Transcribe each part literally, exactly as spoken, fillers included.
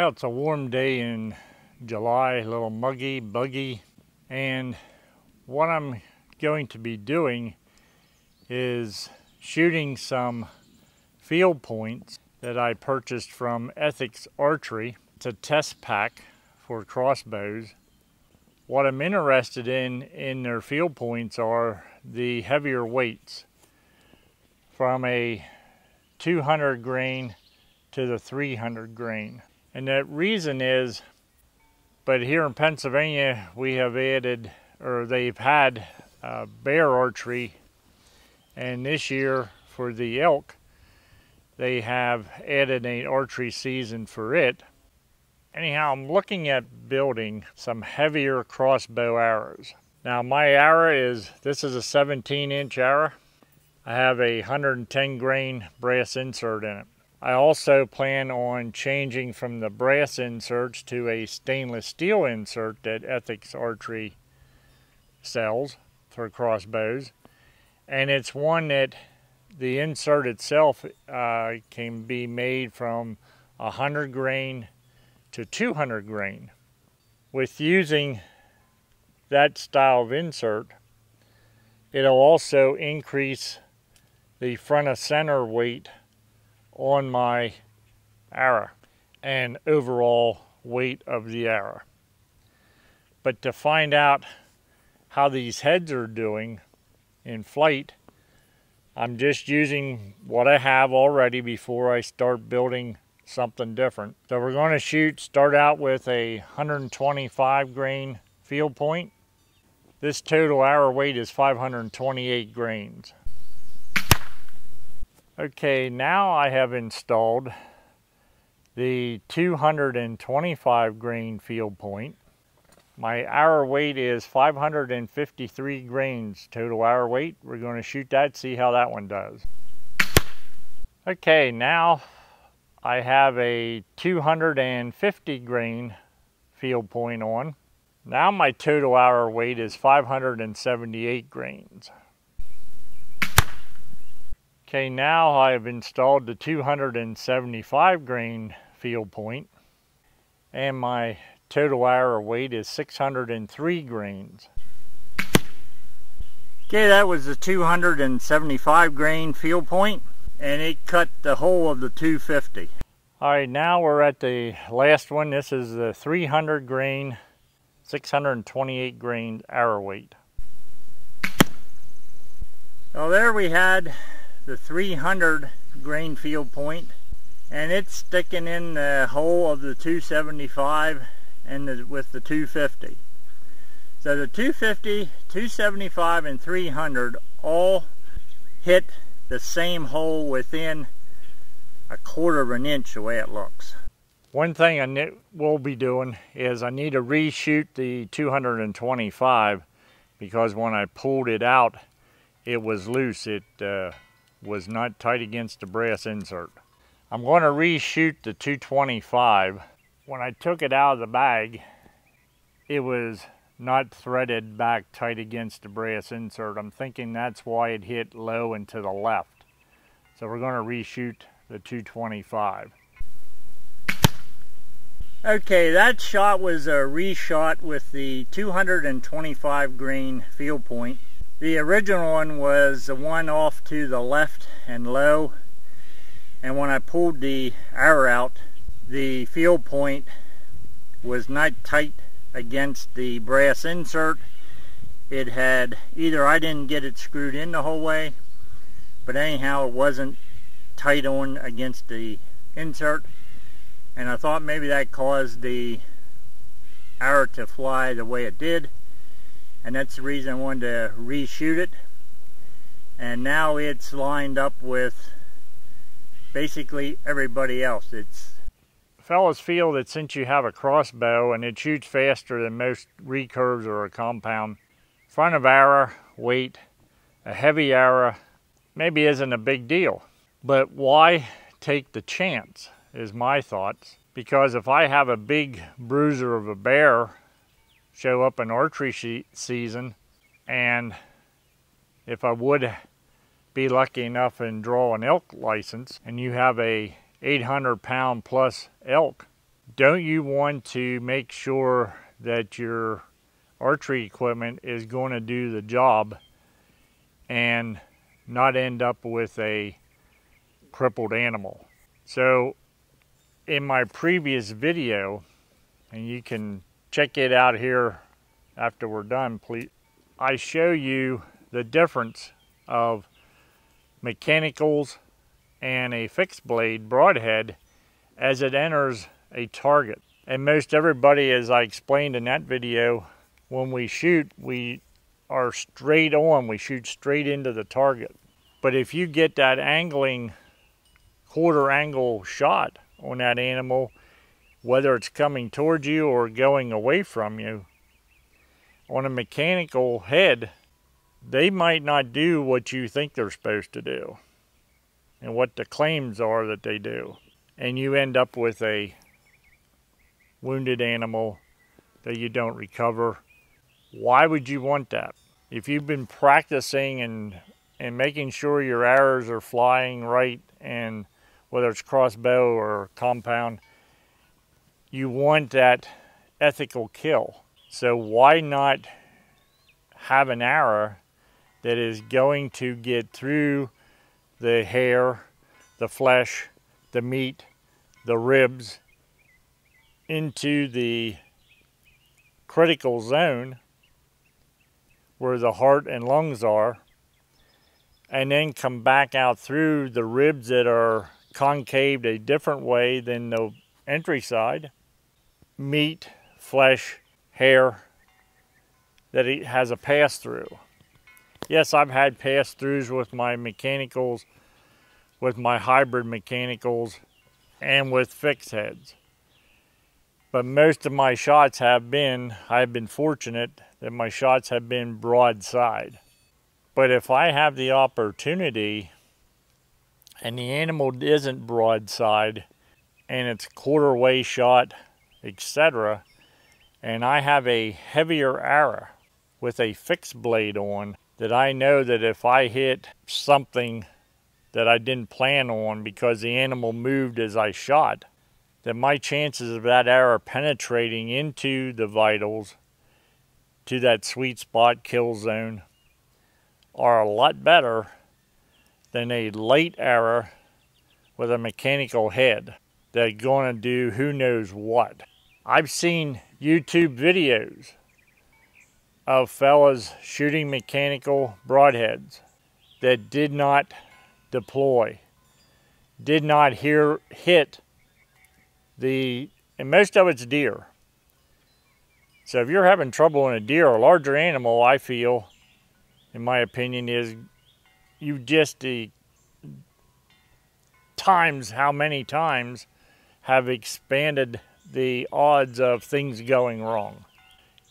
Well, it's a warm day in July, a little muggy, buggy, and what I'm going to be doing is shooting some field points that I purchased from Ethics Archery. It's a test pack for crossbows. What I'm interested in in their field points are the heavier weights, from a two hundred grain to the three hundred grain. And that reason is, but here in Pennsylvania, we have added, or they've had uh, bear archery. And this year for the elk, they have added an archery season for it. Anyhow, I'm looking at building some heavier crossbow arrows. Now my arrow is, this is a seventeen inch arrow. I have a one hundred ten grain brass insert in it. I also plan on changing from the brass inserts to a stainless steel insert that Ethics Archery sells for crossbows. And it's one that the insert itself uh, can be made from one hundred grain to two hundred grain. With using that style of insert, it'll also increase the front of center weight on my arrow and overall weight of the arrow. But to find out how these heads are doing in flight, I'm just using what I have already before I start building something different. So we're going to shoot, start out with a one hundred twenty-five grain field point. This total arrow weight is five hundred twenty-eight grains. Okay, now I have installed the two hundred twenty-five grain field point. My arrow weight is five hundred fifty-three grains total arrow weight. We're going to shoot that, see how that one does. Okay, now I have a two hundred fifty grain field point on. Now my total arrow weight is five hundred seventy-eight grains. Okay, now I've installed the two hundred seventy-five grain field point, and my total arrow weight is six hundred three grains. Okay, that was the two hundred seventy-five grain field point, and it cut the whole of the two fifty. All right, now we're at the last one. This is the three hundred grain, six hundred twenty-eight grain arrow weight. So there we had the three hundred grain field point, and it's sticking in the hole of the two seventy-five and the, with the two fifty. So the two fifty, two seventy-five, and three hundred all hit the same hole within a quarter of an inch, the way it looks. One thing I will be doing is I need to reshoot the two hundred twenty-five, because when I pulled it out, it was loose. It uh, was not tight against the brass insert. I'm going to reshoot the two twenty-five. When I took it out of the bag, it was not threaded back tight against the brass insert. I'm thinking that's why it hit low and to the left. So we're going to reshoot the two twenty-five. Okay, that shot was a reshot with the two hundred twenty-five grain field point. The original one was the one off to the left and low, and when I pulled the arrow out, the field point was not tight against the brass insert. It had, either I didn't get it screwed in the whole way, but anyhow it wasn't tight on against the insert, and I thought maybe that caused the arrow to fly the way it did. And that's the reason I wanted to reshoot it. And now it's lined up with basically everybody else. It's fellas feel that since you have a crossbow and it shoots faster than most recurves or a compound, front of arrow weight, a heavy arrow, maybe isn't a big deal. But why take the chance is my thoughts. Because if I have a big bruiser of a bear show up in archery season, and if I would be lucky enough and draw an elk license, and you have a eight hundred pound plus elk, don't you want to make sure that your archery equipment is going to do the job and not end up with a crippled animal? So in my previous video, and you can check it out here after we're done, please, I show you the difference of mechanicals and a fixed blade broadhead as it enters a target. And most everybody, as I explained in that video, when we shoot, we are straight on, we shoot straight into the target. But if you get that angling, quarter angle shot on that animal, whether it's coming towards you or going away from you, on a mechanical head, they might not do what you think they're supposed to do and what the claims are that they do. And you end up with a wounded animal that you don't recover. Why would you want that? If you've been practicing and, and making sure your arrows are flying right, and whether it's crossbow or compound, you want that ethical kill. So why not have an arrow that is going to get through the hair, the flesh, the meat, the ribs, into the critical zone where the heart and lungs are, and then come back out through the ribs that are concaved a different way than the entry side? Meat, flesh, hair, that it has a pass-through. Yes, I've had pass-throughs with my mechanicals, with my hybrid mechanicals, and with fixed heads. But most of my shots have been, I've been fortunate that my shots have been broadside. But if I have the opportunity and the animal isn't broadside and it's quarter way shot, et cetera, and I have a heavier arrow with a fixed blade on, that I know that if I hit something that I didn't plan on because the animal moved as I shot, that my chances of that arrow penetrating into the vitals, to that sweet spot kill zone, are a lot better than a light arrow with a mechanical head that's gonna do who knows what. I've seen YouTube videos of fellas shooting mechanical broadheads that did not deploy, did not hear, hit the, and most of it's deer. So if you're having trouble in a deer or a larger animal, I feel, in my opinion, is you just the times how many times have expanded the odds of things going wrong.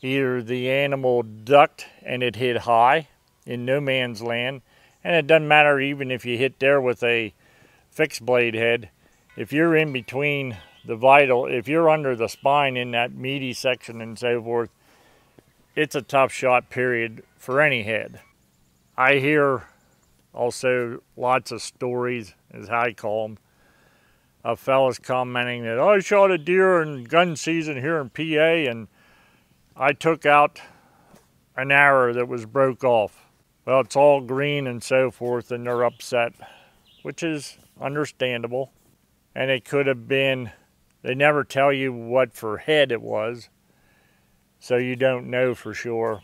Either the animal ducked and it hit high in no man's land, and it doesn't matter even if you hit there with a fixed blade head, if you're in between the vital, if you're under the spine in that meaty section and so forth, it's a tough shot, period, for any head. I hear also lots of stories, as I call them, of fellas commenting that, oh, I shot a deer in gun season here in P A and I took out an arrow that was broke off. Well, it's all green and so forth, and they're upset, which is understandable. And it could have been, they never tell you what for head it was, so you don't know for sure.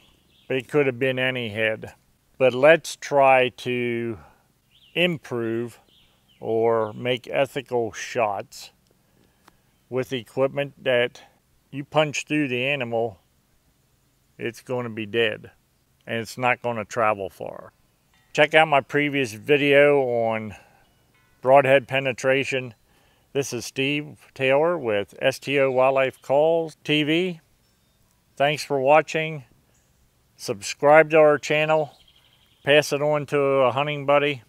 It could have been any head. But let's try to improve or make ethical shots with equipment that you punch through the animal, it's going to be dead and it's not going to travel far. Check out my previous video on broadhead penetration. This is Steve Taylor with S T O Wildlife Calls T V. Thanks for watching. Subscribe to our channel. Pass it on to a hunting buddy.